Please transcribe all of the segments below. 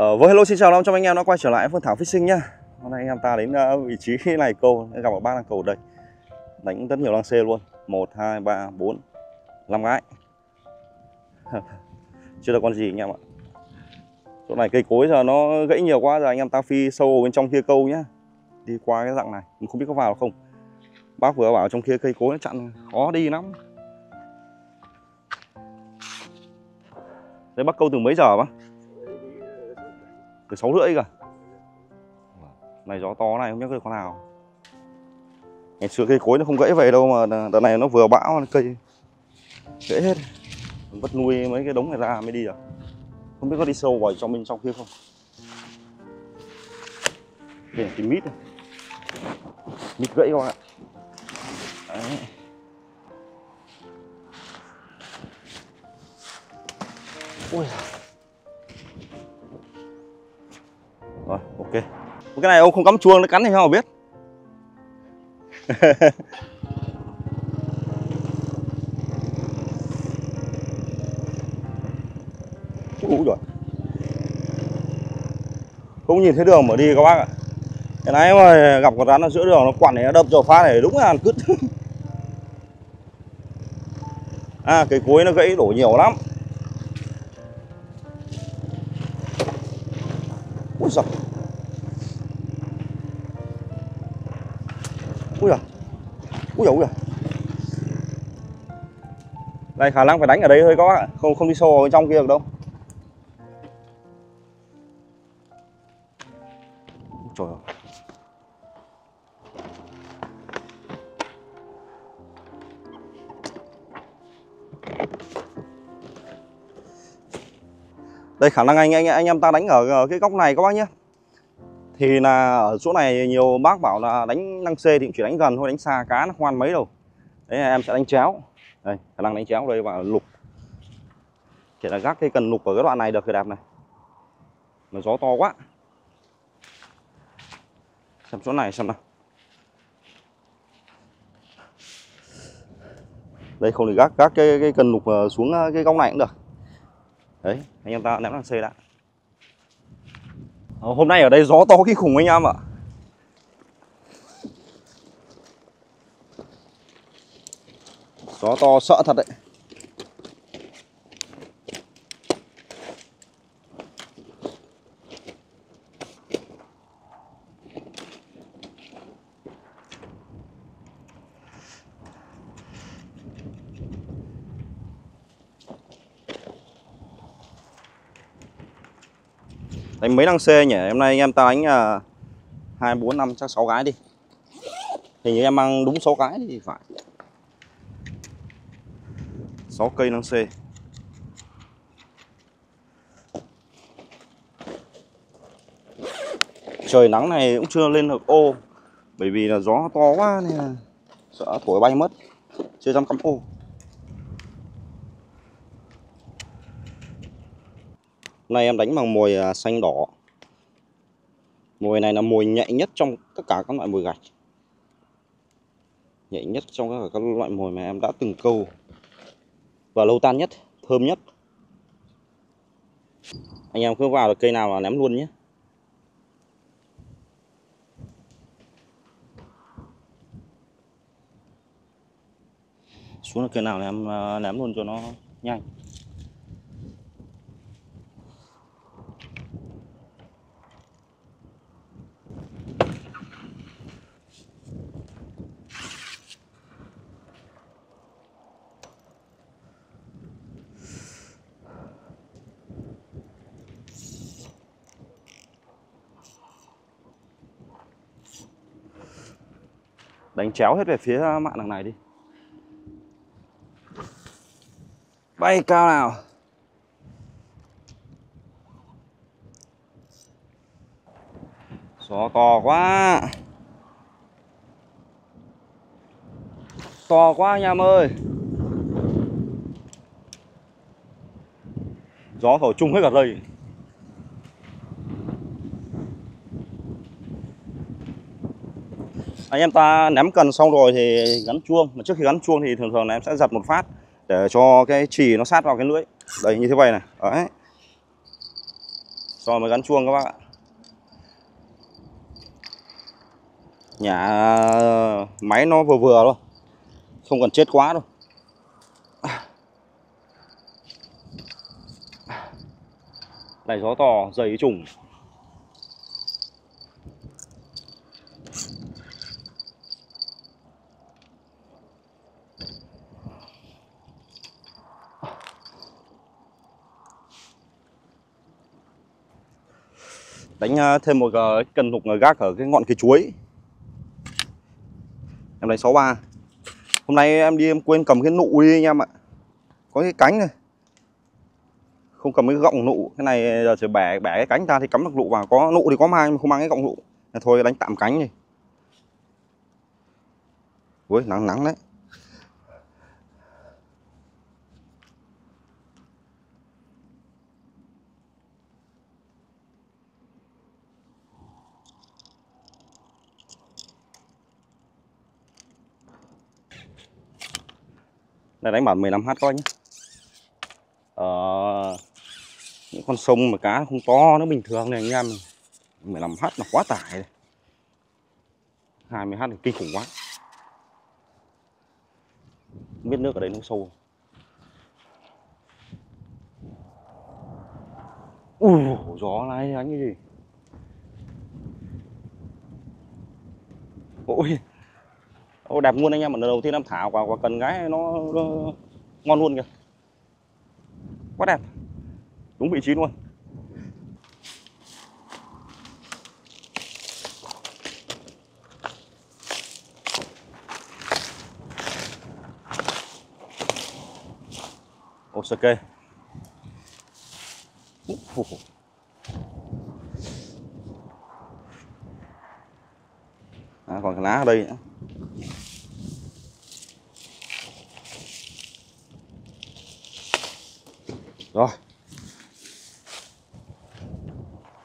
Hello, xin chào chào anh em đã quay trở lại Phương Thảo Fishing nhá. Hôm nay anh em ta đến vị trí này câu, gặp một bác đang câu đây. Đánh rất nhiều lăng C luôn, 1, 2, 3, 4, 5 cái. Chưa được con gì anh em ạ. Chỗ này cây cối giờ nó gãy nhiều quá, giờ anh em ta phi sâu bên trong kia câu nhá. Đi qua cái dạng này, không biết có vào không. Bác vừa bảo trong kia cây cối nó chặn, khó đi lắm. Đấy, bác câu từ mấy giờ bác? Từ 6 rưỡi cả. Này gió to này không nhắc được con nào. Ngày xưa cây cối nó không gãy về đâu, mà đợt này nó vừa bão cây gãy hết. Mình bắt nuôi mấy cái đống này ra mới đi được. Không biết có đi sâu vào trong bên trong kia không. Đây là cái mít này. Mít gãy các bạn ạ. Đấy. Ui. Rồi, ok. Cái này ông không cắm chuông nó cắn thì sao mà biết. Úi giời. Không nhìn thấy đường mà đi các bác ạ. Cái nãy mà gặp con rắn ở giữa đường nó quằn này, nó đập cho phá này đúng là ăn cứt. À, cái cối nó gãy đổ nhiều lắm. Úi giời. Úi giời. Úi giời, úi giời. Này khả năng phải đánh ở đây thôi các bác ạ, không đi sâu vào trong kia được đâu. Trời ơi. Đây khả năng anh em ta đánh ở cái góc này các bác nhé. Thì là ở chỗ này nhiều bác bảo là đánh năng C thì cũng chỉ đánh gần thôi, đánh xa cá nó khoan mấy đâu. Đấy em sẽ đánh chéo. Đây, khả năng đánh chéo đây và lục. Chỉ là gác cái cần lục ở cái đoạn này được thì đẹp này. Mà gió to quá. Xem chỗ này xem nào. Đây không thì gác cái cần lục xuống cái góc này cũng được. Đấy, anh em ta ném năng C đã. Hôm nay ở đây gió to kinh khủng anh em ạ. Gió to sợ thật đấy. Đánh mấy năng C nhỉ? Hôm nay anh em ta đánh 2, 4, 5, chắc 6 cái đi. Hình như em mang đúng 6 cái thì phải. 6 cây năng C. Trời nắng này cũng chưa lên được ô. Bởi vì là gió to quá nên là sợ thổi bay mất. Chưa dám cắm ô. Nay em đánh bằng mồi xanh đỏ. Mồi này là mồi nhạy nhất trong tất cả các loại mồi gạch. Nhạy nhất trong tất cả các loại mồi mà em đã từng câu. Và lâu tan nhất, thơm nhất. Anh em cứ vào được cây nào là ném luôn nhé. Xuống được cây nào là em ném luôn cho nó nhanh. Đánh chéo hết về phía mạng đằng này đi. Bay cao nào. Gió to quá. To quá anh em ơi. Gió thổi chung hết cả đây. Anh em ta ném cần xong rồi thì gắn chuông. Mà trước khi gắn chuông thì thường là em sẽ giật một phát để cho cái chì nó sát vào cái lưỡi. Đây như thế này này. Đấy. rồi mới gắn chuông các bác ạ. Nhả máy nó vừa vừa thôi, không cần chết quá đâu. Này gió to dày trùng. Đánh thêm một cần hục gác ở cái ngọn cây chuối. Em đánh 63. Hôm nay em đi em quên cầm cái nụ đi anh em ạ. Có cái cánh này, không cầm cái gọng nụ. Cái này giờ chỉ bẻ cái cánh ra thì cắm được nụ vào. Có nụ thì có mang nhưng không mang cái gọng nụ. Thôi đánh tạm cánh đi. Ui nắng đấy. Đây đánh bản 15h coi nhé. Những con sông mà cá không to nó bình thường này anh em. 15h là quá tải này. 20h thì kinh khủng quá. Không biết nước ở đây nó sâu. Ui gió này đánh cái gì. Ôi ô, đẹp luôn anh em, lần đầu tiên em thả quả cần gái nó ngon luôn kìa. Quá đẹp. Đúng vị trí luôn. Ô ok. À, còn cái lá ở đây nữa. Rồi.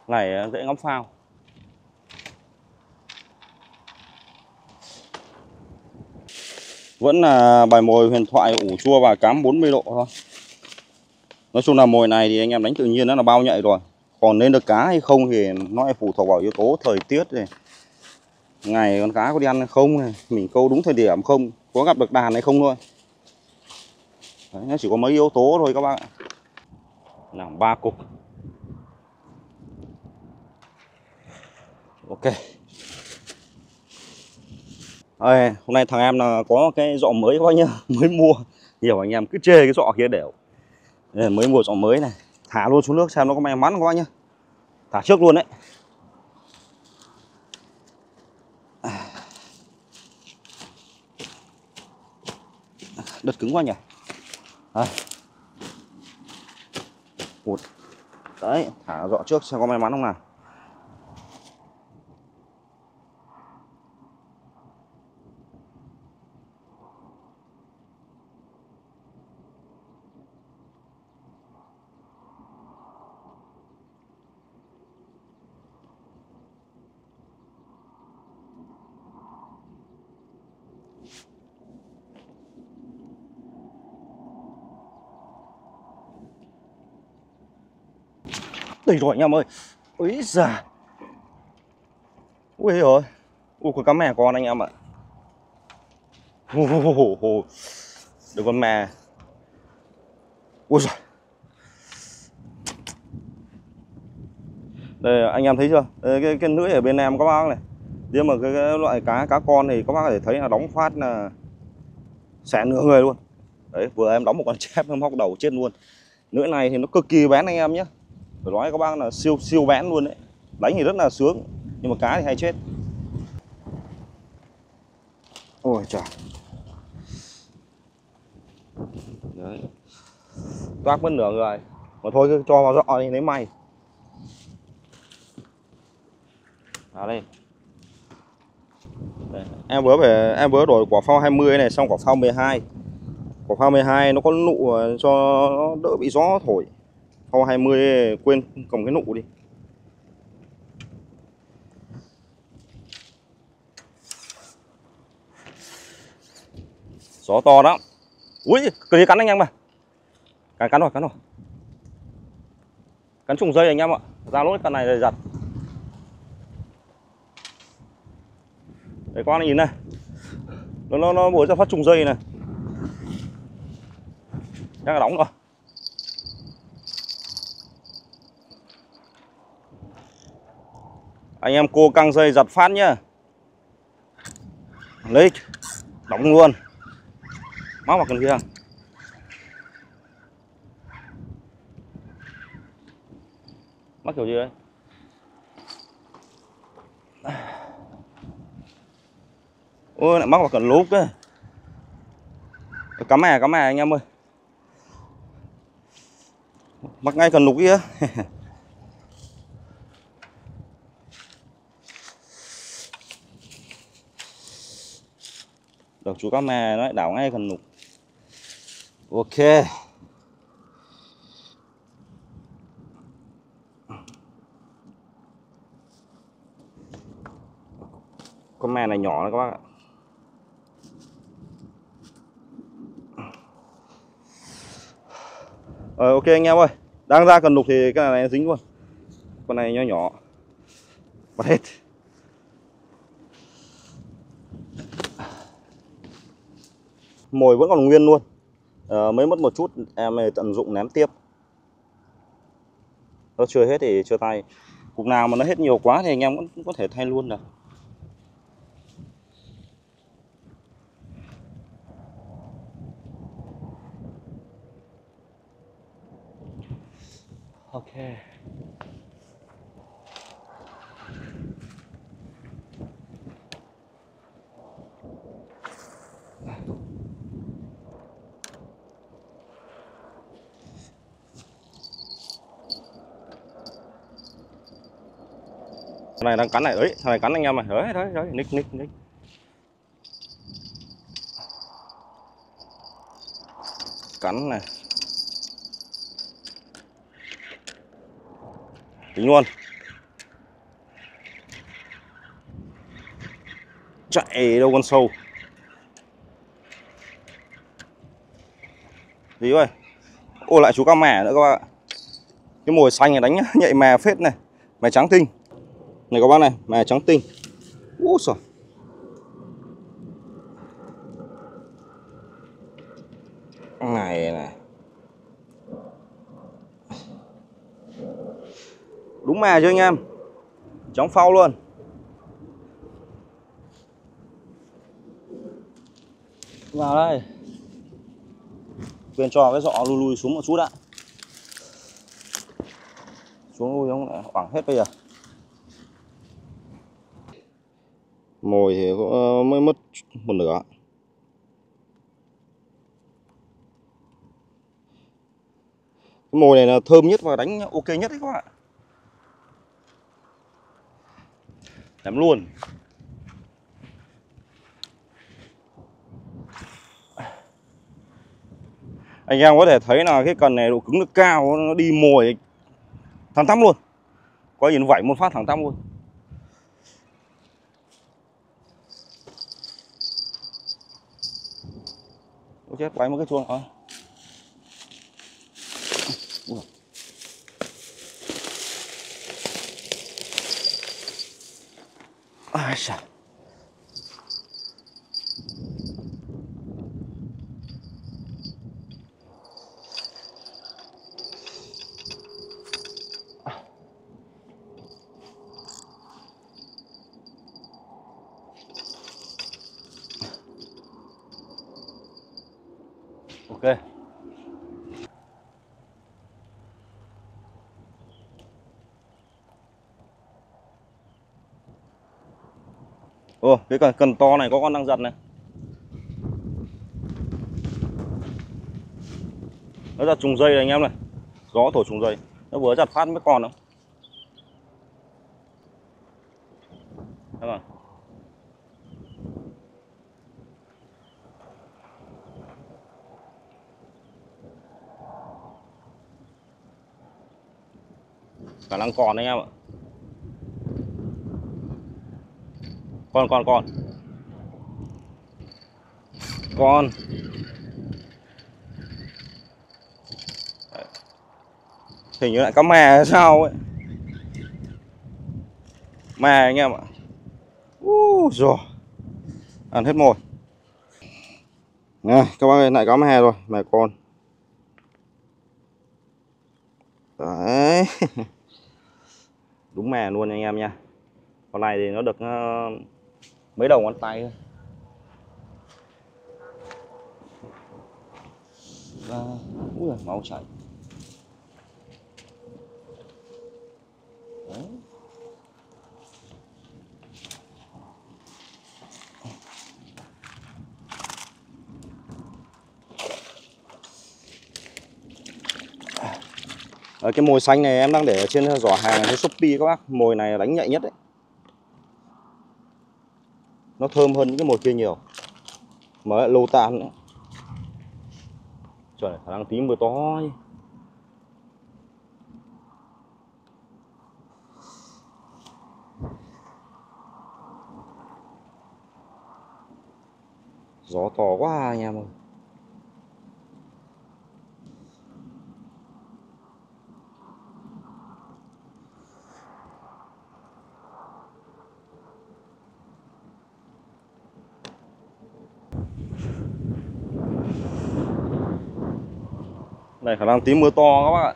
Này dễ ngắm phao. Vẫn là bài mồi huyền thoại ủ chua và cám 40 độ thôi. Nói chung là mồi này thì anh em đánh tự nhiên nó là bao nhạy rồi. Còn nên được cá hay không thì nó lại phụ thuộc vào yếu tố thời tiết này. Ngày con cá có đi ăn hay không này, mình câu đúng thời điểm không, có gặp được đàn hay không thôi. Đấy, nó chỉ có mấy yếu tố thôi các bạn ạ. Làm 3 cục. Ok. À, hôm nay thằng em là có cái giỏ mới các bác nhá, mới mua. Nhiều anh em cứ chê cái giỏ kia đều. Mới mua giỏ mới này, thả luôn xuống nước xem nó có may mắn các bác nhá. Thả trước luôn đấy. Đất cứng quá nhỉ. À. Một. Đấy, thả dọ trước xem có may mắn không nào. Đây rồi anh em ơi. Úi già. Ui rồi. Ui con cá mè con anh em ạ. Được con mè. Ui giời. Đây anh em thấy chưa? Đây, cái lưỡi ở bên em các bác này. Nhưng mà cái loại cá con thì các bác có thể thấy là đóng phát là xẻ nửa người luôn. Đấy, vừa em đóng một con chép em hóc đầu chết luôn. Lưỡi này thì nó cực kỳ bén anh em nhé. Phải nói các bác là siêu bén luôn đấy. Đánh thì rất là sướng, nhưng mà cá thì hay chết. Ôi trời. Đấy. Toác mất nửa người. Mà thôi cứ cho vào dọ đi lấy may. À đây. Đây. Em vừa đổi quả phao 20 này xong quả phao 12. Quả phao 12 nó có nụ cho nó đỡ bị gió thổi. Phao 20 quên cầm cái nụ đi. Gió to lắm. Ui, cứ cắn anh em mà. Cắn rồi. Cắn trùng dây anh em ạ. ra lỗi con này rồi giật. Đấy các bạn nhìn này, nó bổ ra phát trùng dây này, chắc là đóng rồi. Anh em cô căng dây giật phát nhá, lấy đóng luôn, móc vào cần kiềng. Mắc kiểu gì đấy? Ôi lại mắc vào cần lúp đấy. Cắm mè anh em ơi. Mắc ngay cần lúp kia. Được chú cá mè nó lại đảo ngay cần lúp. Ok. Con mè này nhỏ đấy các bác ạ. Ok anh em ơi, đang ra cần lục thì cái này dính luôn. Con này nhỏ bật hết. Mồi vẫn còn nguyên luôn, mới mất một chút em tận dụng ném tiếp. Nó chưa hết thì chưa tay. Cục nào mà nó hết nhiều quá thì anh em cũng có thể thay luôn được. Ok. Thằng này đang cắn này đấy, thằng này cắn anh em này. Đấy, nick. Cắn này. Tính luôn. Chạy đâu con sâu. Gì ơi. Ô lại chú cá mè nữa các bạn ạ. Cái mồi xanh này đánh nhạy mè phết này. Mè trắng tinh. Này các bác này, mè trắng tinh. Úi giời. Này. Đúng mè chưa anh em? Chóng phao luôn. Vào đây. Quyền cho cái giọ lùi xuống một chút ạ. Xuống lùi nó lại hoảng hết bây giờ. Mồi thì cũng mới mất một nửa. Cái mồi này là thơm nhất và đánh ok nhất đấy các bạn ạ. Ném luôn. Anh em có thể thấy là cái cần này độ cứng được cao, nó đi mồi thẳng tắp luôn. Có gì nó vảy một phát thẳng tắp luôn. Ôi chết, quay một cái chuông rồi. Ai xa. Ok. Ồ, cái cần to này có con đang giật này. Nó giật trùng dây này anh em này. Gió thổi trùng dây. Nó vừa giật phát mới còn nữa. Đấy rồi. Khả năng còn anh em ạ. Con. Hình như lại cá mè hay sao ấy. me anh em ạ. Rồi ăn hết mồi. Này, các bác ơi, lại cá me rồi, mẹ con. Đấy. Đúng mè luôn anh em nha. Con này thì nó được mấy đầu ngón tay thôi. Úi giời, máu chảy. Đấy. Cái mồi xanh này em đang để ở trên giỏ hàng của Shopee các bác. Mồi này đánh nhạy nhất đấy. Nó thơm hơn những cái mồi kia nhiều. Mà lại lâu tan nữa. Trời, khả năng tí mưa to. Gió to quá anh em ơi. Đây khả năng tí mưa to các bác ạ.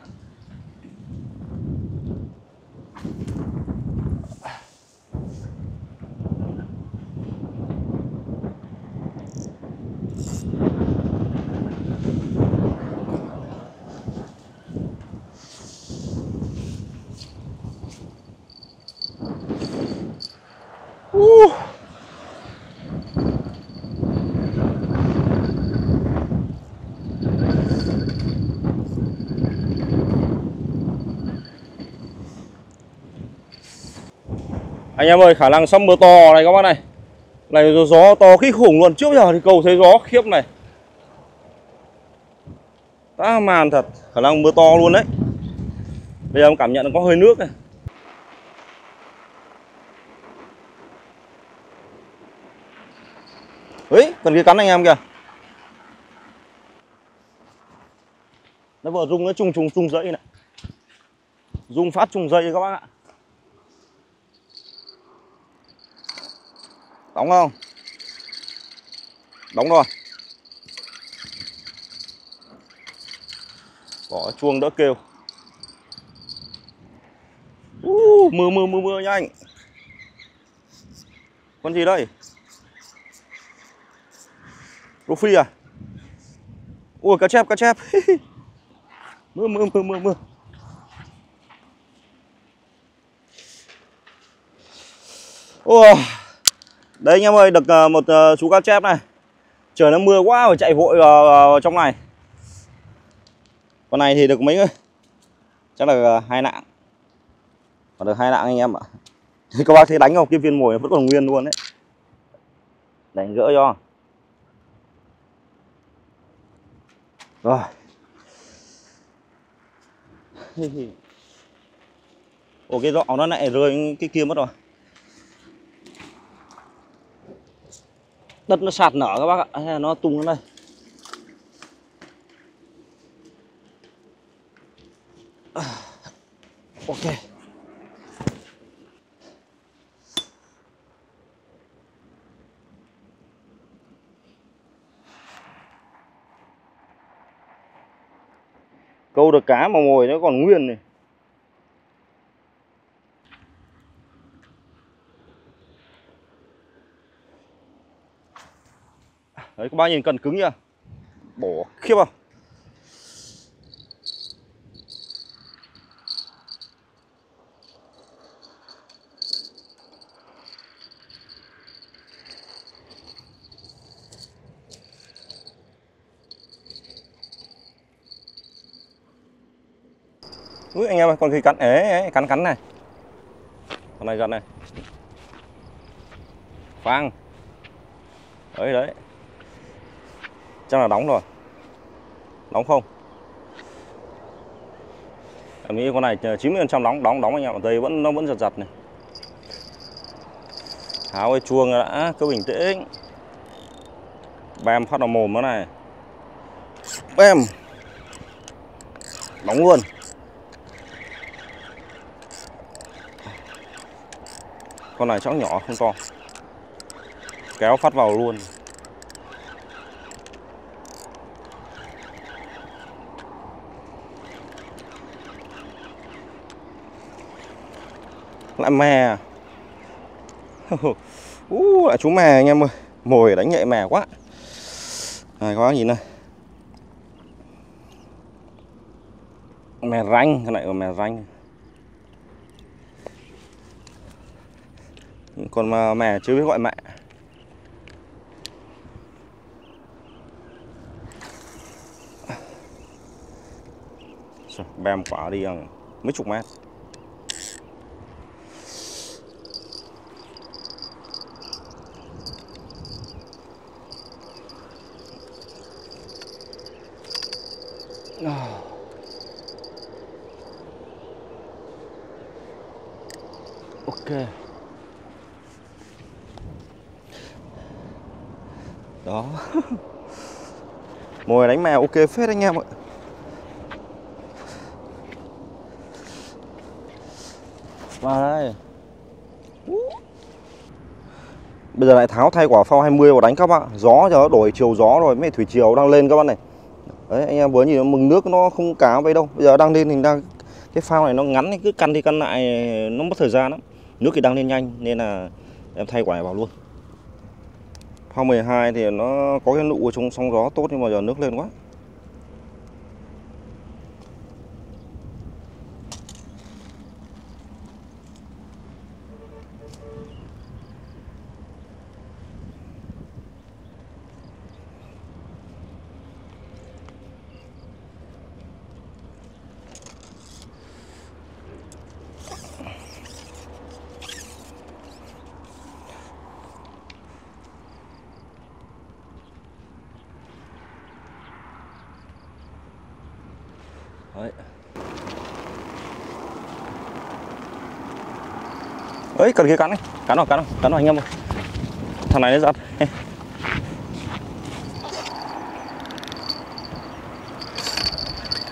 Anh em ơi, khả năng sắp mưa to này các bác này. Này gió to kinh khủng luôn, trước giờ thì câu thấy gió khiếp này. Tá màn thật, khả năng mưa to luôn đấy. Bây giờ em cảm nhận nó có hơi nước này. Ấy, cần kia cắn anh em kìa. Nó vừa rung nó trùng dây này. Rung phát trùng dây các bác ạ. Đóng không? Đóng rồi. Có chuông đỡ kêu. Mưa nhanh. Con gì đây? Rô phi à? Ui cá chép. Mưa. Ôi. Đấy anh em ơi, được một chú cá chép này. Trời nó mưa quá rồi chạy vội vào trong này. Con này thì được mấy người? Chắc là 2 nạng. Còn được 2 nạng anh em ạ. Các bác thấy đánh không? Cái viên mồi vẫn còn nguyên luôn đấy. Đánh gỡ cho. Rồi. Ồ cái dọ nó lại rơi cái kia mất rồi. Đất nó sạt nở các bác ạ, hay nó tung lên đây. Ok. Câu được cá mà mồi nó còn nguyên này. Đấy, các bác nhìn cần cứng nhá. Bỏ khiếp không? Úi anh em ơi, con khi cắn ế, cắn này. Con này giật này. Phang. Đấy đấy. Chắc là đóng rồi. Đóng không? Em nghĩ con này 90% đóng anh em. Dây vẫn nó giật này. Tháo cái chuông đã, cứ bình tĩnh. Bam phát vào mồm nó này. Bam. Đóng luôn. Con này chóng nhỏ không to. Kéo phát vào luôn. Lại mè. Lại chú mè anh em ơi. Mồi đánh nhạy mè quá. Này các bác nhìn này. Mè ranh, cái này là mè ranh. Còn mè chưa biết gọi mẹ. Bèm quả đi mấy chục mét. Ok. Đó. Mồi đánh mèo ok phết anh em ạ. Vào đây. Bây giờ lại tháo thay quả phao 20 và đánh các bạn. Gió giờ đổi chiều gió rồi, mấy thủy chiều đang lên các bạn này. Đấy, anh em vừa nhìn mừng nước nó không cá vậy đâu. Bây giờ đang lên thì đang cái phao này nó ngắn cứ căn đi căn lại nó mất thời gian lắm. Nước thì đang lên nhanh nên là em thay quả này vào luôn. Phao 12 thì nó có cái nụ chống sóng gió tốt nhưng mà giờ nước lên quá. Ấy cần kia cắn này, cắn vào anh em ơi. Thằng này nó giật.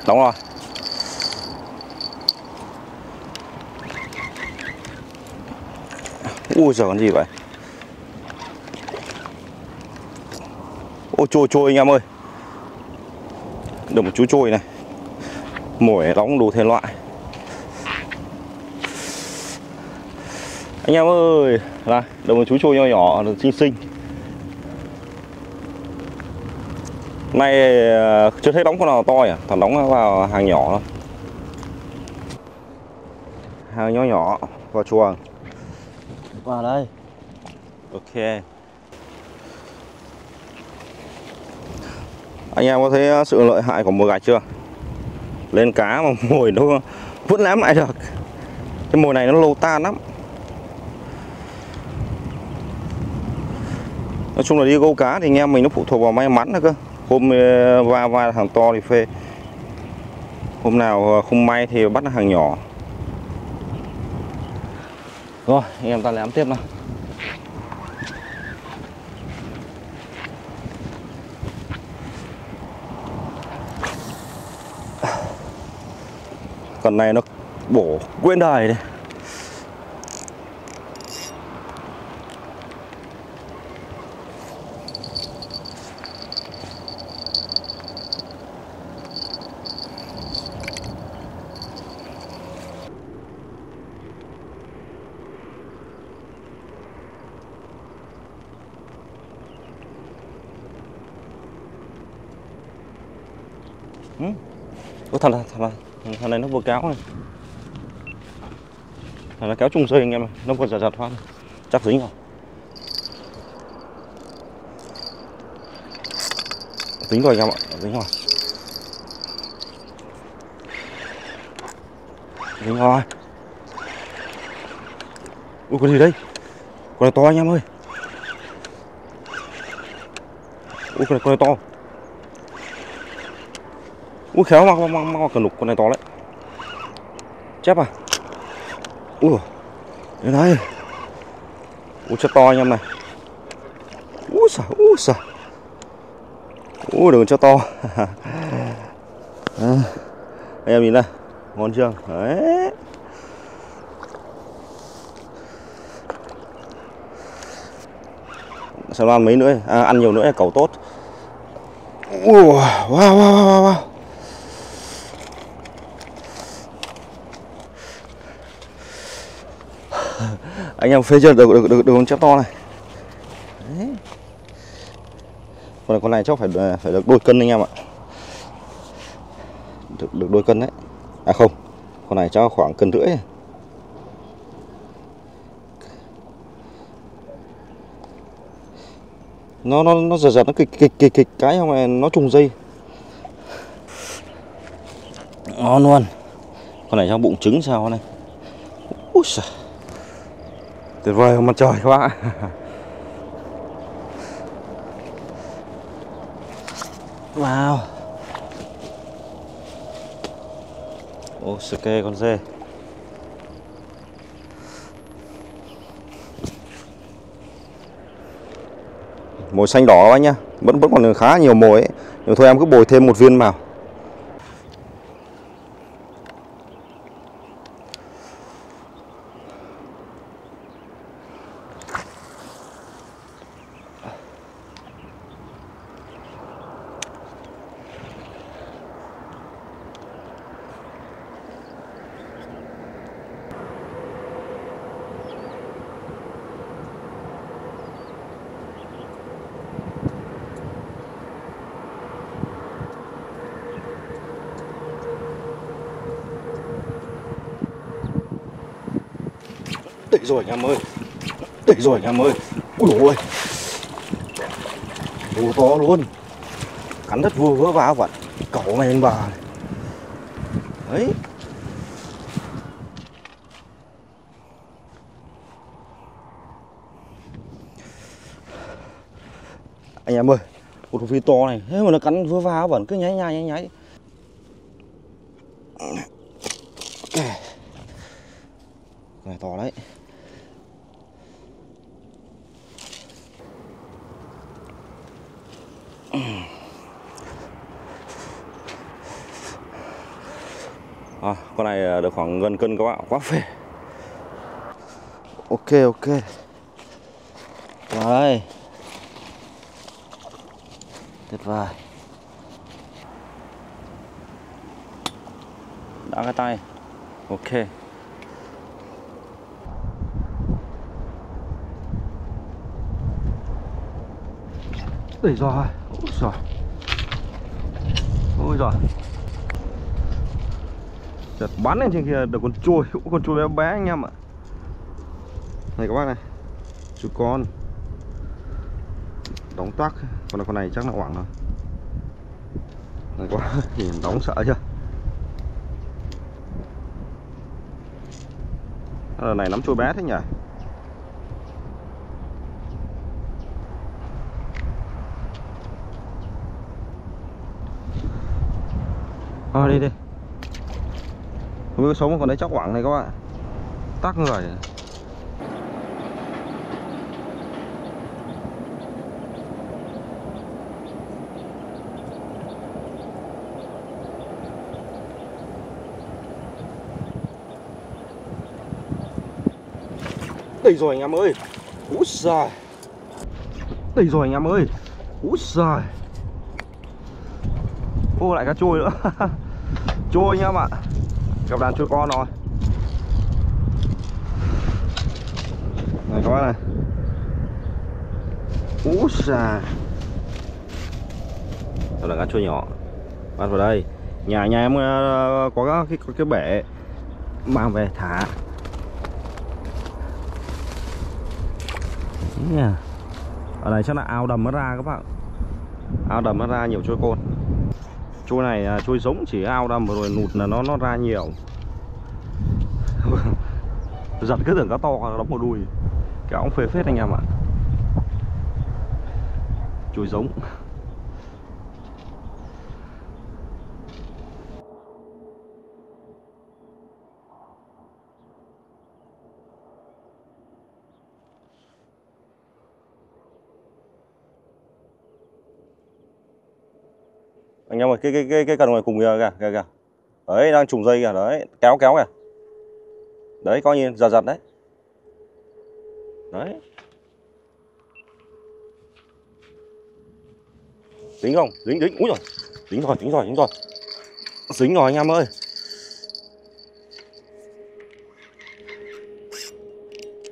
Đóng rồi. Ui giời con gì vậy? Ô trôi anh em ơi. Được một chú trôi này. Mồi đóng đủ thể loại. Anh em ơi, là đồng chú trôi nhỏ nhỏ xinh xinh. Nay chưa thấy đóng con nào to à, toàn đóng vào hàng nhỏ thôi. Hàng nhỏ nhỏ vào chuồng. Vào đây. Ok. Anh em có thấy sự lợi hại của mồi gạch chưa? Lên cá mà mồi nó vẫn ném lại được. Cái mồi này nó lâu tan lắm. Nói chung là đi câu cá thì anh em mình nó phụ thuộc vào may mắn nữa cơ. Hôm va hàng to thì phê. Hôm nào không may thì bắt hàng nhỏ. Rồi, anh em ta lém tiếp nào. Con này nó bổ quên đời này. Ủa, thằng này nó vừa kéo này. Thằng nó kéo trùng dây anh em này. Nó vừa giật thoát này. Chắc dính rồi. Dính rồi anh em ạ. Dính rồi. Dính rồi. Ui con gì đây? Con này to anh em ơi. Ui con này to. Ui khéo mắc cả lục, con này to đấy. Chép à. Ui. Đây đây. Ui cho to anh em này. Ui giời, ui giời. Ui đừng cho to. Anh em nhìn này. Ngon chưa? Đấy. Sài Loan mấy nữa, ăn nhiều nữa cẩu tốt. Wow, wow, wow, wow. Anh em phê chưa, được con chép to này. Đấy. Con này chắc phải được đôi cân anh em ạ. Được đôi cân đấy. À không, con này chắc khoảng cân rưỡi. Nó giật nó kịch cái không này, nó trùng dây. Ngon luôn. Con này trong bụng trứng sao con này. Úi giời. Tuyệt vời, mặt trời quá. Wow. Ô, sake con dê. Mồi xanh đỏ các anh nhá, vẫn còn khá nhiều mồi ấy. Nhưng thôi em cứ bồi thêm một viên vào. Đẩy rồi anh em ơi, đẩy rồi anh em ơi. Ui dồi ôi, đồ to luôn. Cắn đất vừa vỡ vào vậy. Cẩu này anh bà này. Đấy. Anh em ơi, một con phi to này. Thế mà nó cắn vừa vào vẫn cứ nháy. Ok. Này to đấy. À, con này được khoảng gần cân các bạn, quá phê. Ok. Đấy. Tuyệt vời. Đã cái tay. Ok. Ôi giời, ôi giời. Chợt bắn lên trên kia được con trôi bé bé anh em ạ. Này các bác này, chú con đóng toác, còn con này chắc là oảng rồi. Này quá, nhìn đóng sợ chưa? Ở này nắm trôi bé thế nhỉ? Thôi đi. Không biết sống còn đấy chắc quảng này các bạn. Tắc người. Đẩy rồi anh em ơi. Úi giời. Đẩy rồi anh em ơi. Úi giời. Ô lại cá trôi nữa. Trôi nhá bạn, gặp đàn trôi con rồi. Này các bạn này. Úi giời. Đó là cá trôi nhỏ. Bắt vào đây. Nhà em có cái bể, mang về thả. Ở đây chắc là ao đầm nó ra các bạn. Ao đầm nó ra nhiều trôi côn. Trôi này trôi giống, chỉ ao đầm rồi nụt là nó ra nhiều. Giật cứ tưởng cá to đóng một đùi. Cá cũng phê phết anh em ạ. Trôi giống. Anh em ơi, cái cần ngoài cùng kìa, kìa. Đấy, đang trùng dây kìa, đấy, kéo kìa. Đấy, coi như giật đấy. Đấy. Dính không? Dính, dính. Úi rồi. Dính rồi. Dính rồi anh em ơi.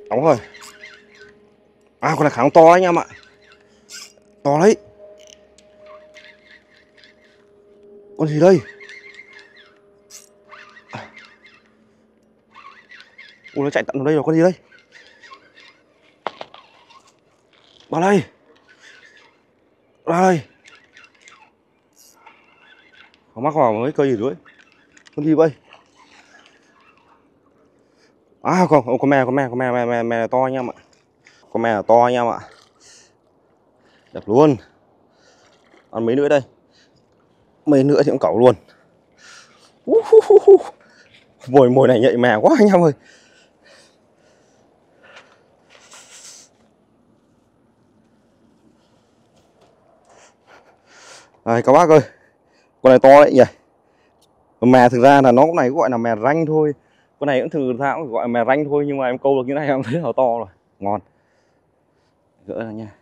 Đóng rồi. À, con này khả năng to đấy anh em ạ. To đấy. Con gì đây? Ủa, nó chạy tận vào đây rồi. Con gì đây? Vào đây. Ra đây. Nó mắc vào mấy cây gì đấy. Con gì vậy? À không, con mè là to anh em ạ. Con mè là to anh em ạ. Đẹp luôn. Ăn mấy nữa đây. Mấy nữa thì cũng cẩu luôn. Mồi này nhạy mè quá anh em ơi. Đây các bác ơi, con này to đấy nhỉ. Mè thực ra là nó cũng này gọi là mè ranh thôi. Con này cũng thực ra cũng gọi là mè ranh thôi. Nhưng mà em câu được như này em thấy nó to rồi. Ngon. Gỡ ra nha.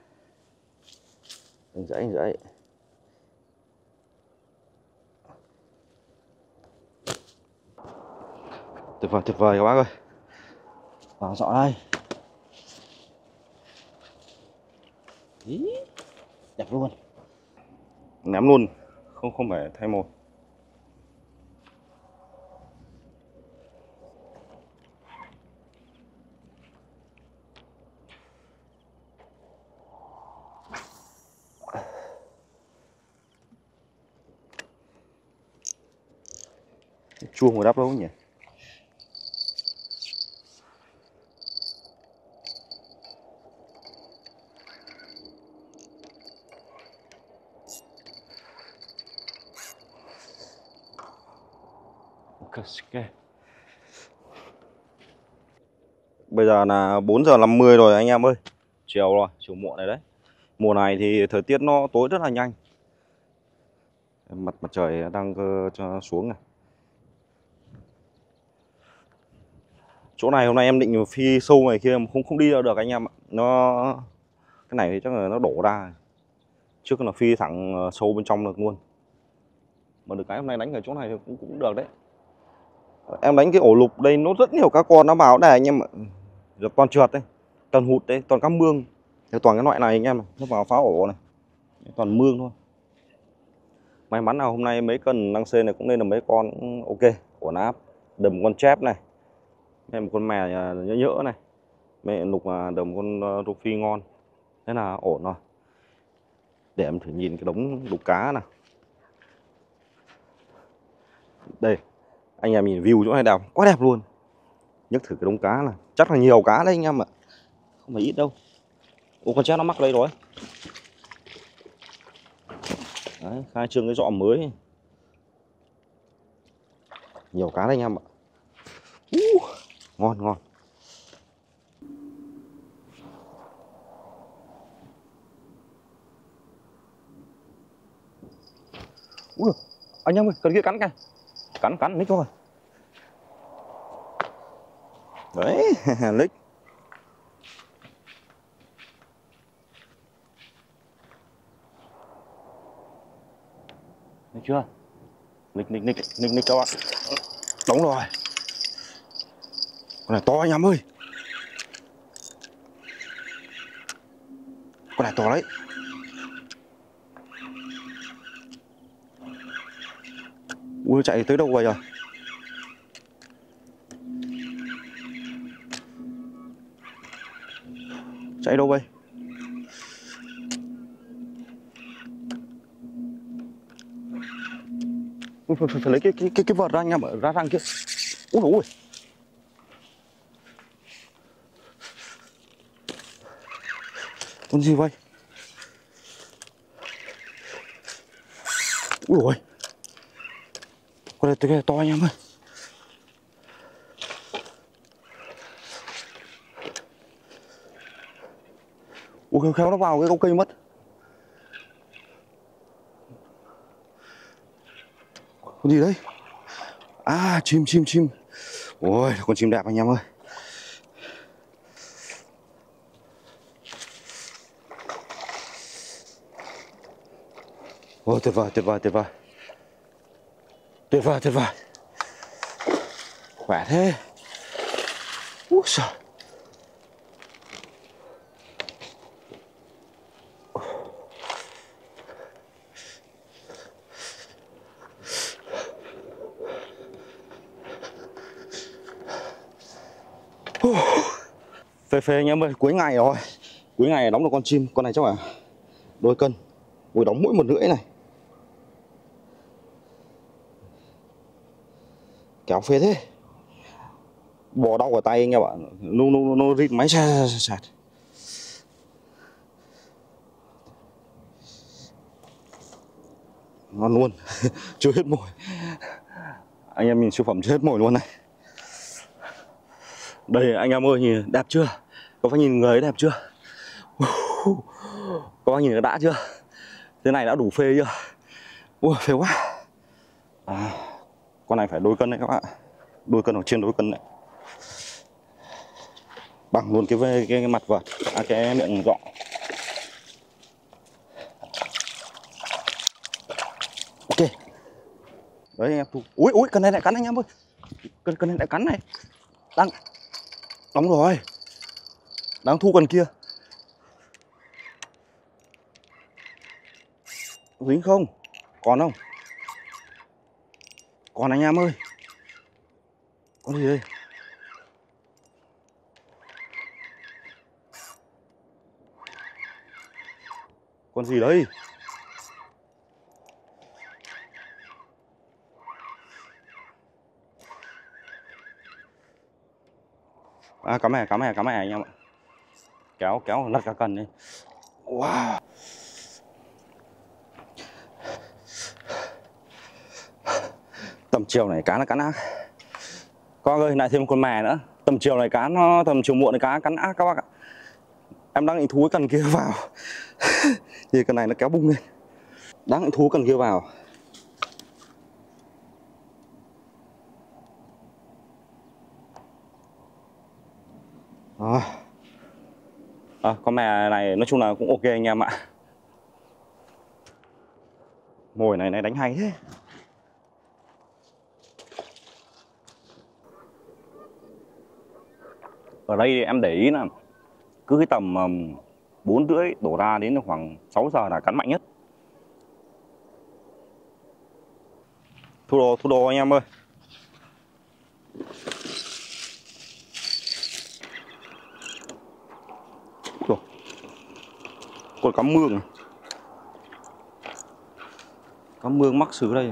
Dãy. Tuyệt vời các bác ơi. Vào dọ đây. Ý, đẹp luôn. Ném luôn, không phải thay mồi. Chua ngồi đắp đâu nhỉ? Okay. Bây giờ là 4:50 rồi anh em ơi. Chiều rồi, chiều muộn này đấy. Mùa này thì thời tiết nó tối rất là nhanh. Mặt trời đang cho xuống này. Chỗ này hôm nay em định phi sâu này kia mà không đi được anh em ạ. Nó cái này thì chắc là nó đổ ra. Trước là phi thẳng sâu bên trong được luôn. Mà được cái hôm nay đánh ở chỗ này thì cũng được đấy. Em đánh cái ổ lục đây nó rất nhiều các con nó vào đây anh em ạ. Toàn trượt đấy, toàn hụt đấy, toàn cá mương. Toàn cái loại này anh em này, nó vào phá ổ này. Toàn mương thôi. May mắn là hôm nay mấy cân năng xê này cũng nên là mấy con ok. Ổn áp, đầm con chép này. Em một con mè nhỡ này. Mẹ lục đầm con rô phi ngon. Thế là ổn rồi. Để em thử nhìn cái đống lục cá nào. Đây. Anh em nhìn view chỗ này đào quá đẹp luôn. Nhấc thử cái đống cá này. Chắc là nhiều cá đấy anh em ạ. Không phải ít đâu. Ô con chép nó mắc đây rồi đấy, khai trương cái dọ mới. Nhiều cá đấy anh em ạ. Ngon. Ui, anh em ơi, cần kia cắn kìa. Cắn nick thôi. Đấy, nick. Được chưa? Nick các bạn. Đúng rồi. Con này to anh em ơi. Con này to đấy. Ui, chạy tới đâu vậy rồi? Chạy đâu vậy? Ui, phải lấy cái vợt ra anh em ạ, ra răng kia. Úi ôi. Con gì vậy? Úi ôi. Con này cái to anh em ơi. Ủa khéo nó vào cái gốc cây mất. Con gì đấy? À chim. Ôi con chim đẹp anh em ơi. Ôi, tuyệt vời, tuyệt vời, tuyệt vời. Tuyệt vời, tuyệt vời. Khỏe thế. Úi giời. Phê phê anh em ơi, cuối ngày rồi. Cuối ngày đóng được con chim, con này chắc là đôi cân. Ui, đóng mỗi 1,5 này. Kéo phê thế. Bò đau ở tay anh em ạ. Nó rít máy sạt. Ngon luôn. Chưa hết mồi. Anh em nhìn siêu phẩm chưa hết mồi luôn này. Đây anh em ơi, nhìn đẹp chưa? Có phải nhìn người ấy đẹp chưa? Có phải nhìn đã chưa? Thế này đã đủ phê chưa? Ui, phê quá à. Con này phải đôi cân đấy các bạn. Đôi cân hoặc trên đôi cân đấy. Bằng luôn cái mặt vợt, cái miệng rọ. Ok. Đấy anh em thu. Ui, ui, cân này lại cắn anh em ơi. Cân này lại cắn này. Đang đóng rồi. Đang thu cần kia. Dính không? Còn không? Còn anh em ơi. Con gì đây? Con gì đấy? À, cá mè anh em ạ. Kéo lật cả cần đi. Wow. Tầm chiều này cá nó cắn ác. Con ơi, lại thêm con mè nữa. Tầm chiều này cá nó, tầm chiều muộn này cá cắn ác các bác ạ. Em đang định thú cái cần kia vào. Thì cần này nó kéo bung lên. Đang định thú cần kia vào. Con mè này nói chung là cũng ok anh em ạ. Mồi này đánh hay thế. Ở đây em để ý là cứ cái tầm 4:30 đổ ra đến khoảng 6 giờ là cắn mạnh nhất. Thu đồ anh em ơi. Còn cá mương mắc xứ đây.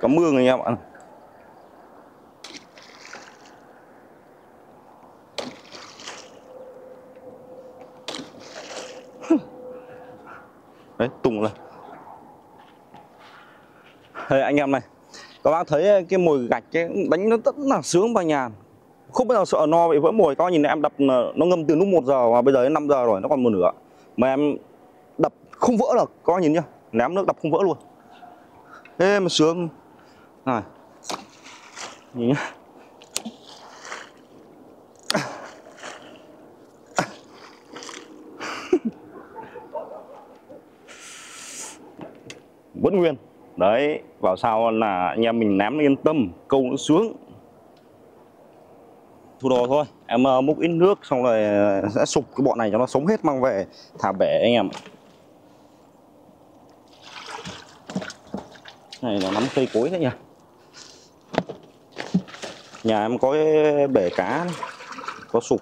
Cá mương anh em ạ. Đấy, tùng rồi. Đây anh em này. Các bác thấy cái mồi gạch ấy, đánh nó rất là sướng và nhàn. Không bao giờ sợ no bị vỡ mồi. Coi nhìn em đập nó ngâm từ lúc 1 giờ mà bây giờ đến 5 giờ rồi, nó còn một nửa. Mà em đập không vỡ được, coi nhìn nhá. Ném nước đập không vỡ luôn. Ê mà sướng. Này. Nhìn nhá. Vẫn nguyên. Đấy, vào sau là anh em mình ném yên tâm, câu nó sướng. Thu đồ thôi, em múc ít nước xong rồi sẽ sụp cái bọn này cho nó sống hết, mang về thả bể anh em. Này nó nắm cây cối thế nhỉ. Nhà em có cái bể cá, có sụp.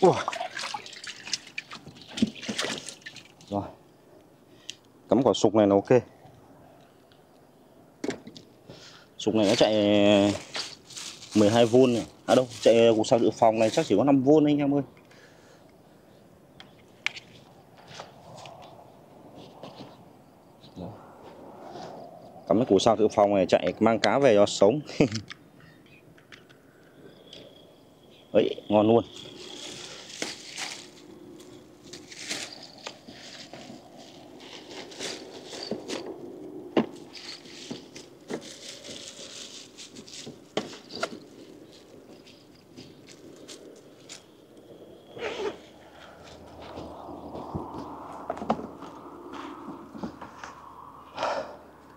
Ui. Rồi. Cắm quả sụp này là ok. Súng này nó chạy 12V này. À đâu, chạy cục sạc dự phòng này chắc chỉ có 5V anh em ơi. Cắm cái cục sạc dự phòng này chạy mang cá về cho sống. Đấy, ngon luôn.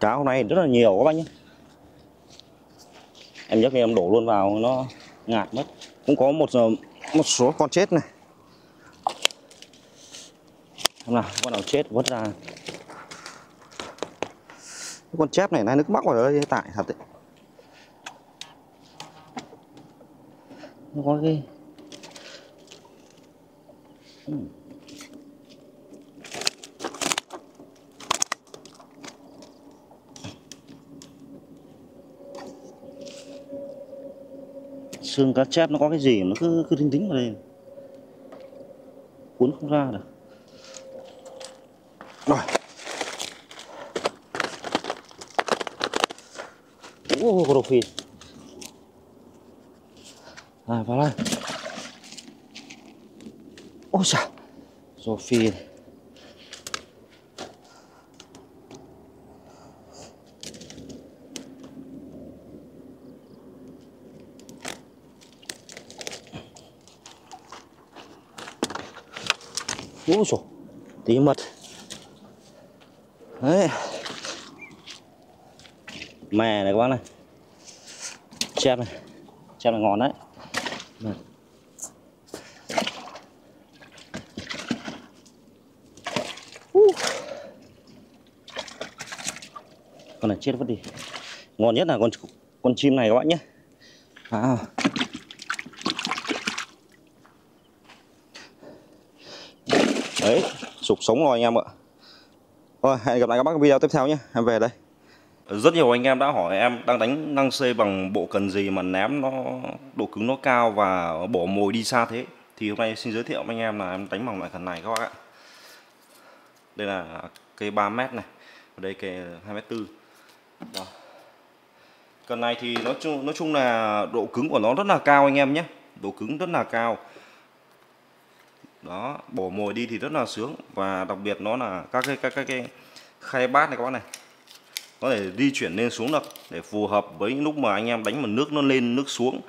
Cá hôm nay rất là nhiều các bác nhé. Em nhấc em đổ luôn vào nó ngạt mất. Cũng có một số con chết này. Xem nào, con nào chết vớt ra. Cái con chép này nó cứ mắc vào đây tại thật đấy. Nó có cái xương cá chép nó có cái gì nó cứ thính thính vào đây, cuốn không ra được. Rồi. Ủa, có đồ phi. À, vào đây. Ôi trời, rô phi. Ôi trời, tí mật. Đấy. Mè này các bác này. Chép này. Chép này ngon đấy. Này. Con này chết mất đi. Ngon nhất là con chim này các bạn nhé. À. Đấy, sụp sống rồi anh em ạ. Rồi, hẹn gặp lại các bác ở video tiếp theo nhé. Em về đây. Rất nhiều anh em đã hỏi em đang đánh năng C bằng bộ cần gì mà ném nó độ cứng nó cao và bỏ mồi đi xa thế. Thì hôm nay xin giới thiệu với anh em là em đánh bằng loại cần này các bác ạ. Đây là cây 3m này. Ở đây cây 2m4. Cần này thì nói chung là độ cứng của nó rất là cao anh em nhé. Độ cứng rất là cao. Đó, bỏ mồi đi thì rất là sướng, và đặc biệt nó là các cái khay bát này các bạn này. Có thể di chuyển lên xuống được để phù hợp với những lúc mà anh em đánh mà nước nó lên nước xuống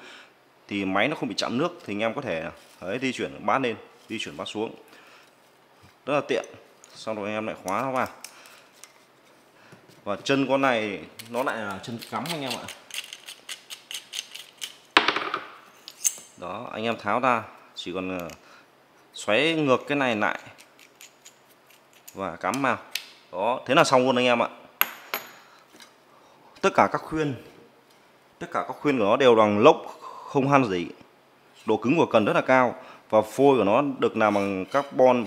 thì máy nó không bị chạm nước, thì anh em có thể đấy, di chuyển bát lên, di chuyển bát xuống. Rất là tiện. Xong rồi anh em lại khóa nó vào. Và chân con này nó lại là chân cắm anh em ạ. Đó, anh em tháo ra chỉ còn xoáy ngược cái này lại và cắm vào. Đó, thế là xong luôn anh em ạ. Tất cả các khuyên của nó đều bằng lốc không han gì. Độ cứng của cần rất là cao, và phôi của nó được làm bằng carbon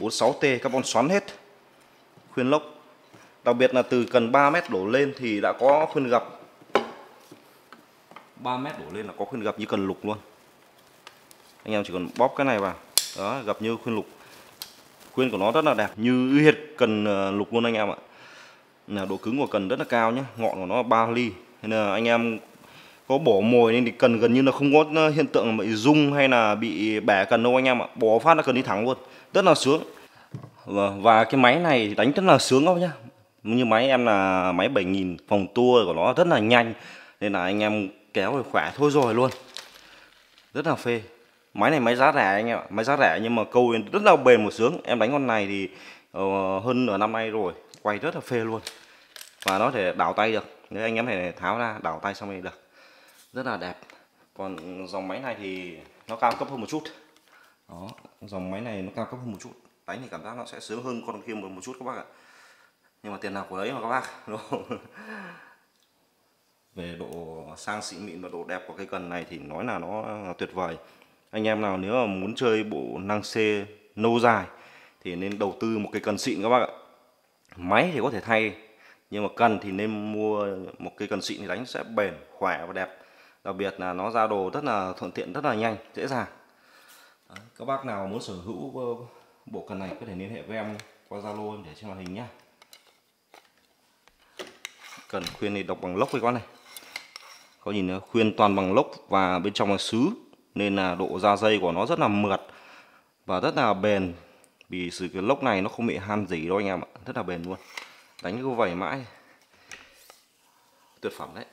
46T, carbon xoắn hết. Khuyên lốc. Đặc biệt là từ cần 3m đổ lên thì đã có khuyên gập. 3m đổ lên là có khuyên gập như cần lục luôn. Anh em chỉ cần bóp cái này vào. Đó, gập như khuyên lục. Khuyên của nó rất là đẹp, như hệt cần lục luôn anh em ạ. Là độ cứng của cần rất là cao nhé. Ngọn của nó là 3 ly. Nên là anh em có bỏ mồi nên thì cần gần như là không có hiện tượng bị rung hay là bị bẻ cần đâu anh em ạ. Bỏ phát là cần đi thẳng luôn. Rất là sướng. Và cái máy này đánh rất là sướng không nhá. Như máy em là máy 7000 phòng tua của nó rất là nhanh. Nên là anh em kéo rồi khỏe thôi rồi luôn. Rất là phê. Máy này máy giá rẻ anh em ạ, máy giá rẻ nhưng mà câu rất là bền một sướng. Em đánh con này thì hơn nửa năm nay rồi, quay rất là phê luôn. Và nó thể đảo tay được, nếu anh em này tháo ra đảo tay xong này được. Rất là đẹp. Còn dòng máy này thì nó cao cấp hơn một chút. Đó, dòng máy này nó cao cấp hơn một chút. Đánh thì cảm giác nó sẽ sướng hơn con kia một chút các bác ạ. Nhưng mà tiền nào của đấy mà các bác. Đúng không? Về độ sang xịn mịn và độ đẹp của cây cần này thì nói là nó tuyệt vời. Anh em nào nếu mà muốn chơi bộ năng C lâu dài thì nên đầu tư một cái cần xịn các bác ạ. Máy thì có thể thay, nhưng mà cần thì nên mua một cái cần xịn thì đánh sẽ bền, khỏe và đẹp. Đặc biệt là nó ra đồ rất là thuận tiện, rất là nhanh, dễ dàng. Đấy, các bác nào muốn sở hữu bộ cần này có thể liên hệ với em qua Zalo để trên màn hình nhá. Cần khuyên thì đọc bằng lốc với con này. Có nhìn khuyên toàn bằng lốc và bên trong là sứ. Nên là độ da dây của nó rất là mượt và rất là bền. Vì sự cái lốc này nó không bị han gì đâu anh em ạ. Rất là bền luôn. Đánh cứ vẩy mãi. Tuyệt phẩm đấy.